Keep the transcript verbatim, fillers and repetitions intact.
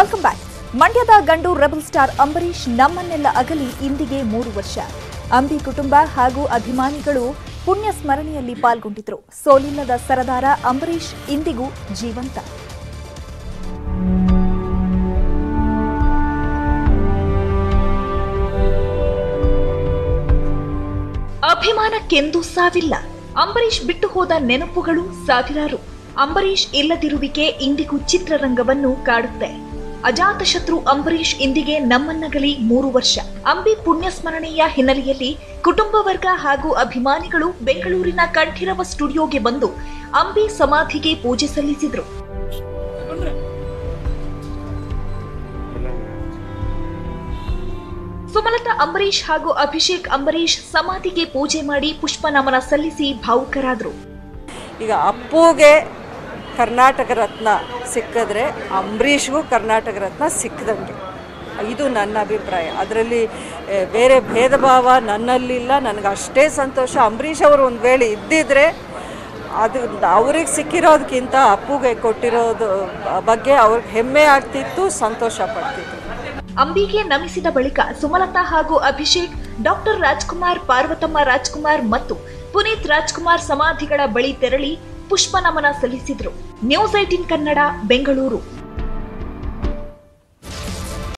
Welcome back. ಮಂಡ್ಯದ ಗಂಡು rebel star Ambareesh ನಮ್ಮನ್ನೆಲ್ಲ ಅಗಲಿ ಇಂದಿಗೆ ಮೂರು ವರ್ಷ. ಅಂಬಿ ಕುಟುಂಬ ಹಾಗೂ ಅಭಿಮಾನಿಗಳು ಪುಣ್ಯ ಸ್ಮರಣೆಯಲ್ಲಿ ಪಾಲ್ಗೊಂಡಿದ್ರು. ಸೋಲಿಲ್ಲದ ಸರದಾರ ಅಂಬರೀಶ್ ಇಂದಿಗೂ ಜೀವಂತ. ಅಭಿಮಾನಕ್ಕೆಂದೂ ಸಾವಿಲ್ಲ. ಅಂಬರೀಶ್ ಬಿಟ್ಟು ಹೋದ ನೆನಪುಗಳು ಸಾವಿರಾರು. ಅಂಬರೀಶ್ ಇಲ್ಲದಿರುವಿಕೆ ಇಂದಿಗೂ ಚಿತ್ರರಂಗವನ್ನು ಕಾಡುತ್ತೆ. ಅಜಾತಶತ್ರು ಅಂಬರೀಶ್ ಇಂದಿಗೆ ನಮ್ಮನ್ನಗಲಿ ಮೂರು ವರ್ಷ. ಅಂಬಿ ಪುಣ್ಯಸ್ಮರಣೆಯ ಹಿನ್ನೆಲೆಯಲ್ಲಿ ಕುಟುಂಬ ವರ್ಗ ಹಾಗೂ ಅಭಿಮಾನಿಗಳು ಬೆಂಗಳೂರಿನ ಕಂಠೀರವ ಸ್ಟುಡಿಯೋಗೆ ಬಂದು ಅಂಬಿ ಸಮಾಧಿಗೆ ಪೂಜೆ ಸಲ್ಲಿಸಿದ್ರು. ಸುಮಲತಾ ಅಂಬರೀಶ್ ಹಾಗೂ ಅಭಿಷೇಕ್ ಅಂಬರೀಶ್ ಸಮಾಧಿಗೆ ಪೂಜೆ ಮಾಡಿ ಪುಷ್ಪ ನಮನ ಸಲ್ಲಿಸಿ ಭಾವುಕರಾದ್ರು. ಈಗ ಅಪ್ಪುಗೆ ಕರ್ನಾಟಕ ರತ್ನ ಸಿಕ್ಕಿದ್ರೆ ಅಂಬರೀಷ್ಗೂ ಕರ್ನಾಟಕ ರತ್ನ ಸಿಕ್ಕದಂಗೆ, ಇದು ನನ್ನ ಅಭಿಪ್ರಾಯ. ಅದರಲ್ಲಿ ಬೇರೆ ಭೇದ ಭಾವ ನನ್ನಲ್ಲಿಲ್ಲ. ನನಗಷ್ಟೇ ಸಂತೋಷ. ಅಂಬರೀಷ್ ಅವರು ಒಂದು ವೇಳೆ ಇದ್ದಿದ್ರೆ ಅದು ಅವ್ರಿಗೆ ಸಿಕ್ಕಿರೋದಕ್ಕಿಂತ ಅಪ್ಪುಗೆ ಕೊಟ್ಟಿರೋದು ಬಗ್ಗೆ ಅವ್ರಿಗೆ ಹೆಮ್ಮೆ ಆಗ್ತಿತ್ತು, ಸಂತೋಷ ಪಡ್ತಿತ್ತು. ಅಂಬಿಗೆ ನಮಿಸಿದ ಬಳಿಕ ಸುಮಲತಾ ಹಾಗೂ ಅಭಿಷೇಕ್ ಡಾಕ್ಟರ್ ರಾಜ್ಕುಮಾರ್, ಪಾರ್ವತಮ್ಮ ರಾಜ್ಕುಮಾರ್ ಮತ್ತು ಪುನೀತ್ ರಾಜ್ಕುಮಾರ್ ಸಮಾಧಿಗಳ ಬಳಿ ತೆರಳಿ ಪುಷ್ಪ ನಮನ ಸಲ್ಲಿಸಿದ್ರು. News eighteen Kannada, Bengaluru.